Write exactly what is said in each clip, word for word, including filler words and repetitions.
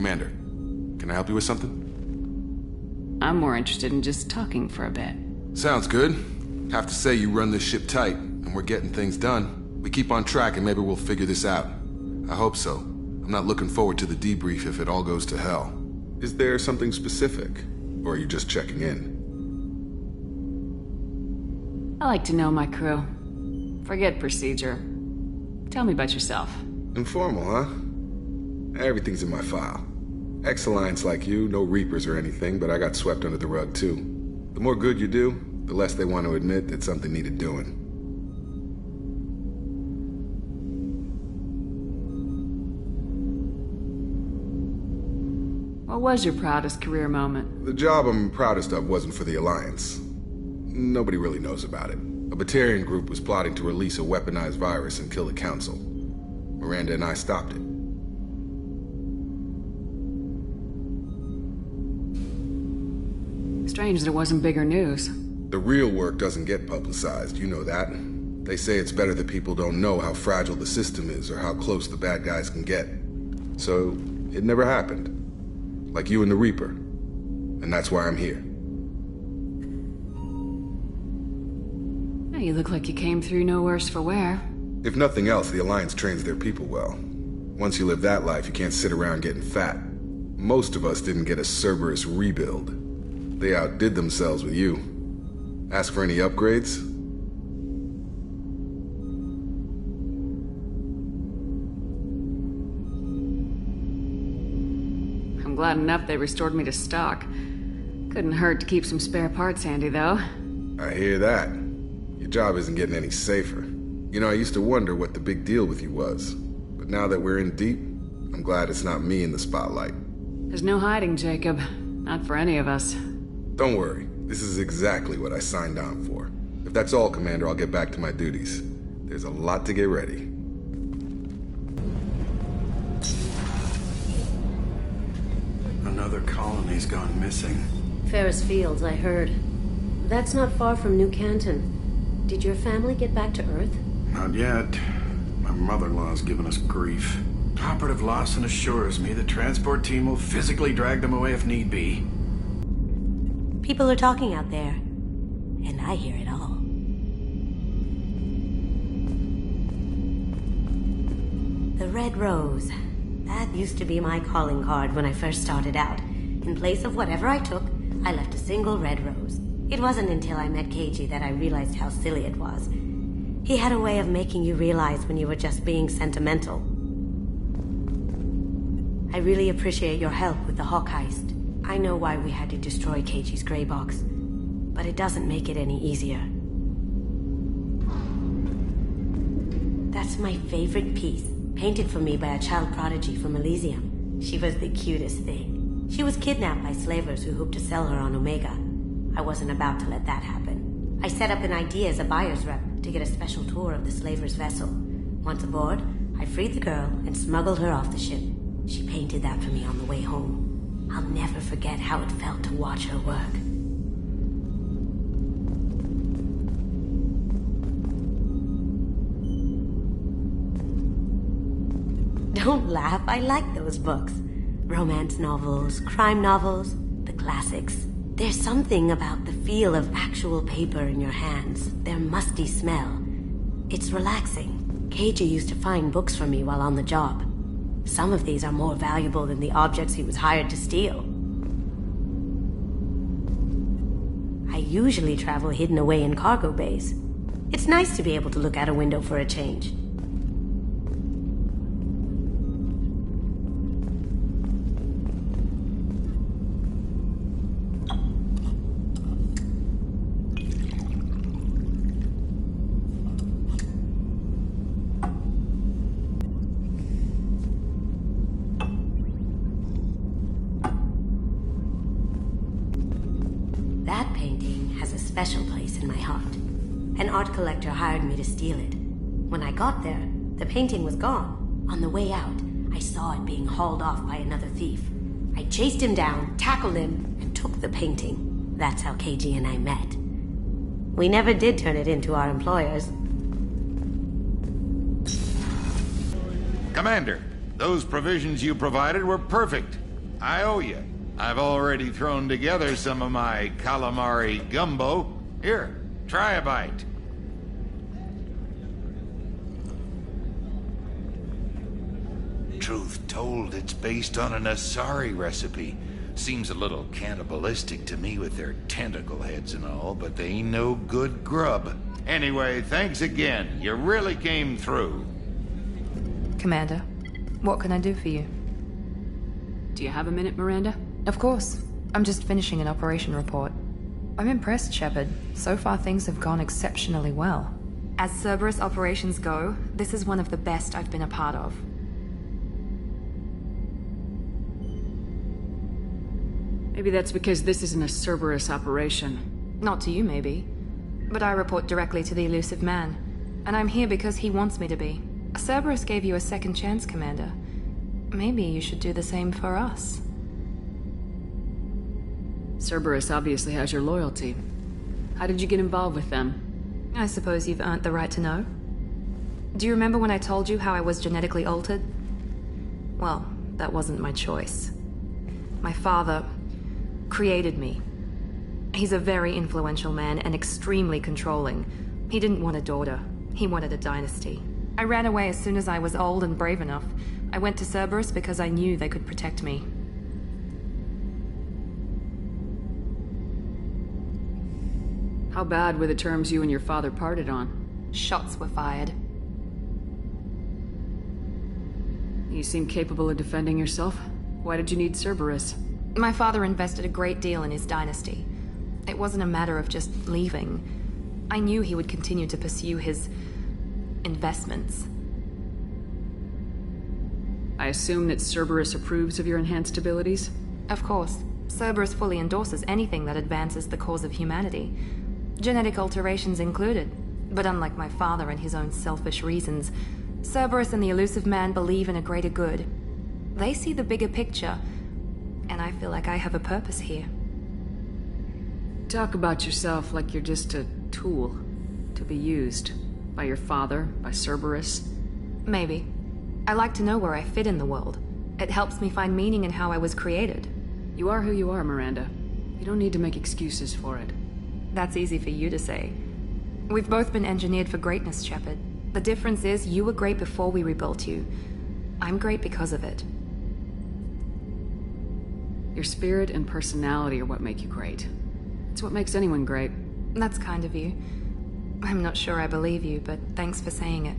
Commander, can I help you with something? I'm more interested in just talking for a bit. Sounds good. Have to say you run this ship tight, and we're getting things done. We keep on track and maybe we'll figure this out. I hope so. I'm not looking forward to the debrief if it all goes to hell. Is there something specific, or are you just checking in? I like to know my crew. Forget procedure. Tell me about yourself. Informal, huh? Everything's in my file. Ex-Alliance like you, no Reapers or anything, but I got swept under the rug too. The more good you do, the less they want to admit that something needed doing. What was your proudest career moment? The job I'm proudest of wasn't for the Alliance. Nobody really knows about it. A Batarian group was plotting to release a weaponized virus and kill the Council. Miranda and I stopped it. Strange that it wasn't bigger news. The real work doesn't get publicized, you know that. They say it's better that people don't know how fragile the system is or how close the bad guys can get. So, it never happened. Like you and the Reaper. And that's why I'm here. Now you look like you came through no worse for wear. If nothing else, the Alliance trains their people well. Once you live that life, you can't sit around getting fat. Most of us didn't get a Cerberus rebuild. They outdid themselves with you. Ask for any upgrades? I'm glad enough they restored me to stock. Couldn't hurt to keep some spare parts handy, though. I hear that. Your job isn't getting any safer. You know, I used to wonder what the big deal with you was. But now that we're in deep, I'm glad it's not me in the spotlight. There's no hiding, Jacob. Not for any of us. Don't worry. This is exactly what I signed on for. If that's all, Commander, I'll get back to my duties. There's a lot to get ready. Another colony's gone missing. Ferris Fields, I heard. That's not far from New Canton. Did your family get back to Earth? Not yet. My mother-in-law's given us grief. Operative Lawson assures me the transport team will physically drag them away if need be. People are talking out there, and I hear it all. The Red Rose. That used to be my calling card when I first started out. In place of whatever I took, I left a single red rose. It wasn't until I met Keiji that I realized how silly it was. He had a way of making you realize when you were just being sentimental. I really appreciate your help with the Hawk heist. I know why we had to destroy Keiji's gray box, but it doesn't make it any easier. That's my favorite piece, painted for me by a child prodigy from Elysium. She was the cutest thing. She was kidnapped by slavers who hoped to sell her on Omega. I wasn't about to let that happen. I set up an idea as a buyer's rep to get a special tour of the slaver's vessel. Once aboard, I freed the girl and smuggled her off the ship. She painted that for me on the way home. I'll never forget how it felt to watch her work. Don't laugh, I like those books. Romance novels, crime novels, the classics. There's something about the feel of actual paper in your hands, their musty smell. It's relaxing. Keiji used to find books for me while on the job. Some of these are more valuable than the objects he was hired to steal. I usually travel hidden away in cargo bays. It's nice to be able to look out a window for a change. Collector hired me to steal it. When I got there, the painting was gone. On the way out, I saw it being hauled off by another thief. I chased him down, tackled him, and took the painting. That's how Keiji and I met. We never did turn it into our employers. Commander, those provisions you provided were perfect. I owe you. I've already thrown together some of my calamari gumbo. Here, try a bite. Truth told, it's based on an Asari recipe. Seems a little cannibalistic to me with their tentacle heads and all, but they ain't no good grub. Anyway, thanks again. You really came through. Commander, what can I do for you? Do you have a minute, Miranda? Of course. I'm just finishing an operation report. I'm impressed, Shepard. So far, things have gone exceptionally well. As Cerberus operations go, this is one of the best I've been a part of. Maybe that's because this isn't a Cerberus operation. Not to you, maybe. But I report directly to the elusive man. And I'm here because he wants me to be. Cerberus gave you a second chance, Commander. Maybe you should do the same for us. Cerberus obviously has your loyalty. How did you get involved with them? I suppose you've earned the right to know. Do you remember when I told you how I was genetically altered? Well, that wasn't my choice. My father created me. He's a very influential man and extremely controlling. He didn't want a daughter. He wanted a dynasty. I ran away as soon as I was old and brave enough. I went to Cerberus because I knew they could protect me. How bad were the terms you and your father parted on? Shots were fired. You seem capable of defending yourself. Why did you need Cerberus? My father invested a great deal in his dynasty. It wasn't a matter of just leaving. I knew he would continue to pursue his investments. I assume that Cerberus approves of your enhanced abilities? Of course. Cerberus fully endorses anything that advances the cause of humanity, genetic alterations included. But unlike my father and his own selfish reasons, Cerberus and the elusive man believe in a greater good. They see the bigger picture. And I feel like I have a purpose here. Talk about yourself like you're just a tool to be used by your father, by Cerberus. Maybe. I like to know where I fit in the world. It helps me find meaning in how I was created. You are who you are, Miranda. You don't need to make excuses for it. That's easy for you to say. We've both been engineered for greatness, Shepard. The difference is you were great before we rebuilt you. I'm great because of it. Your spirit and personality are what make you great. It's what makes anyone great. That's kind of you. I'm not sure I believe you, but thanks for saying it.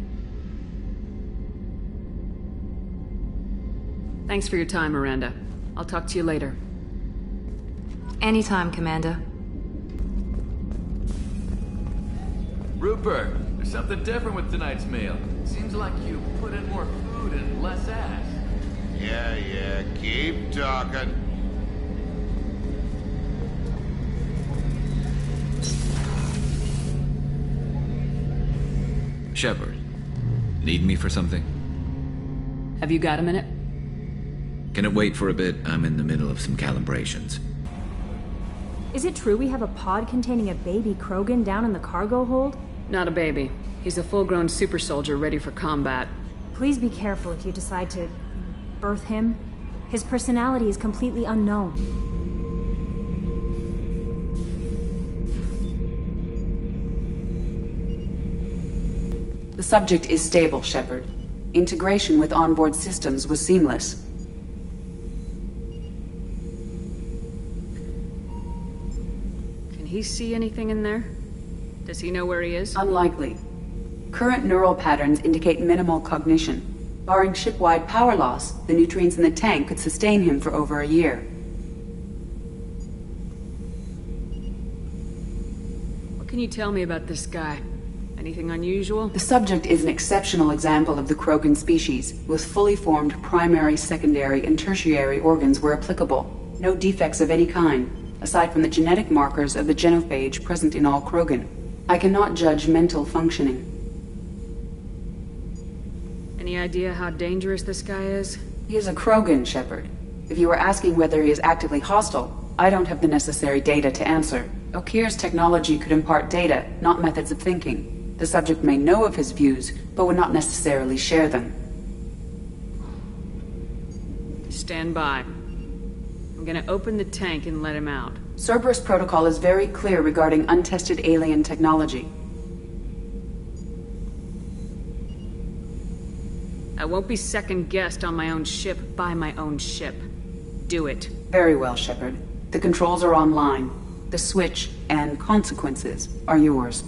Thanks for your time, Miranda. I'll talk to you later. Anytime, Commander. Rupert, there's something different with tonight's meal. Seems like you put in more food and less ass. Yeah, yeah, keep talking. Shepard, need me for something? Have you got a minute? Can it wait for a bit? I'm in the middle of some calibrations. Is it true we have a pod containing a baby Krogan down in the cargo hold? Not a baby. He's a full-grown super soldier ready for combat. Please be careful if you decide to birth him. His personality is completely unknown. The subject is stable, Shepard. Integration with onboard systems was seamless. Can he see anything in there? Does he know where he is? Unlikely. Current neural patterns indicate minimal cognition. Barring ship-wide power loss, the nutrients in the tank could sustain him for over a year. What can you tell me about this guy? Anything unusual? The subject is an exceptional example of the Krogan species, with fully formed primary, secondary, and tertiary organs where applicable. No defects of any kind, aside from the genetic markers of the genophage present in all Krogan. I cannot judge mental functioning. Any idea how dangerous this guy is? He is a Krogan, Shepard. If you were asking whether he is actively hostile, I don't have the necessary data to answer. Okeer's technology could impart data, not methods of thinking. The subject may know of his views, but would not necessarily share them. Stand by. I'm gonna open the tank and let him out. Cerberus protocol is very clear regarding untested alien technology. I won't be second-guessed on my own ship by my own ship. Do it. Very well, Shepard. The controls are online. The switch and consequences are yours.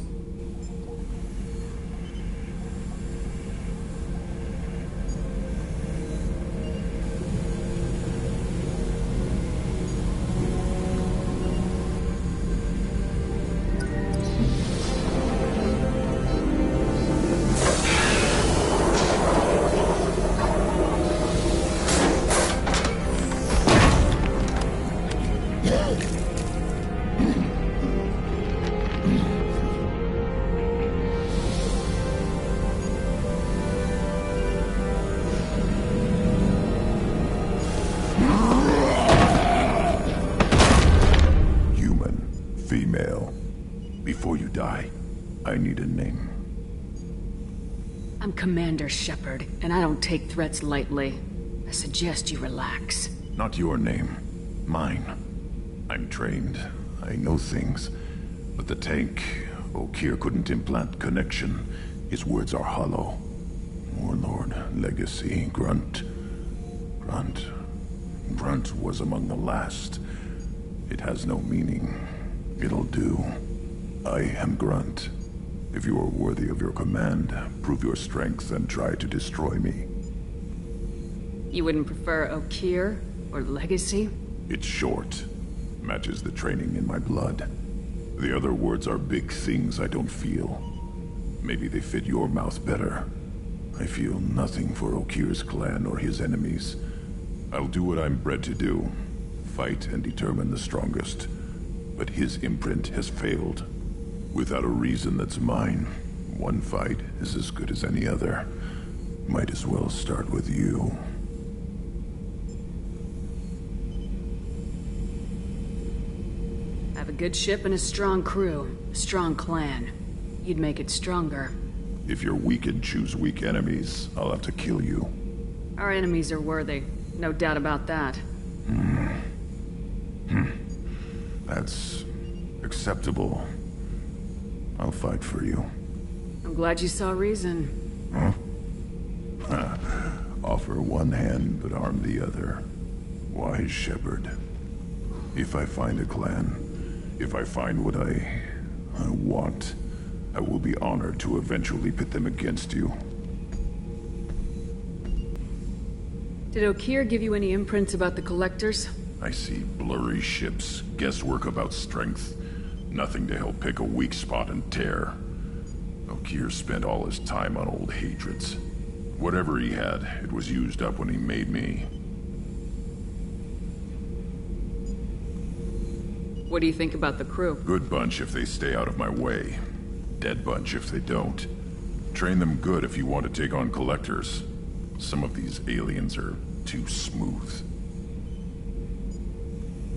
Commander Shepard, and I don't take threats lightly. I suggest you relax. Not your name. Mine. I'm trained. I know things. But the tank, Okeer couldn't implant connection. His words are hollow. Warlord, legacy, Grunt. Grunt. Grunt was among the last. It has no meaning. It'll do. I am Grunt. If you are worthy of your command, prove your strength and try to destroy me. You wouldn't prefer Okeer or Legacy? It's short. Matches the training in my blood. The other words are big things I don't feel. Maybe they fit your mouth better. I feel nothing for Okeer's clan or his enemies. I'll do what I'm bred to do. Fight and determine the strongest. But his imprint has failed. Without a reason that's mine, one fight is as good as any other. Might as well start with you. I have a good ship and a strong crew, a strong clan. You'd make it stronger. If you're weak and choose weak enemies, I'll have to kill you. Our enemies are worthy, no doubt about that. Hmm. Hmm. That's acceptable. I'll fight for you. I'm glad you saw reason. Huh? Offer one hand, but harm the other. Wise Shepard. If I find a clan, if I find what I... I want, I will be honored to eventually pit them against you. Did Okeer give you any imprints about the Collectors? I see blurry ships, guesswork about strength. Nothing to help pick a weak spot and tear. Okeer spent all his time on old hatreds. Whatever he had, it was used up when he made me. What do you think about the crew? Good bunch if they stay out of my way. Dead bunch if they don't. Train them good if you want to take on Collectors. Some of these aliens are too smooth.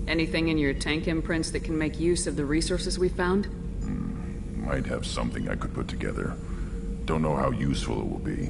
Anything in your tank imprints that can make use of the resources we found? Hmm. Might have something I could put together. Don't know how useful it will be.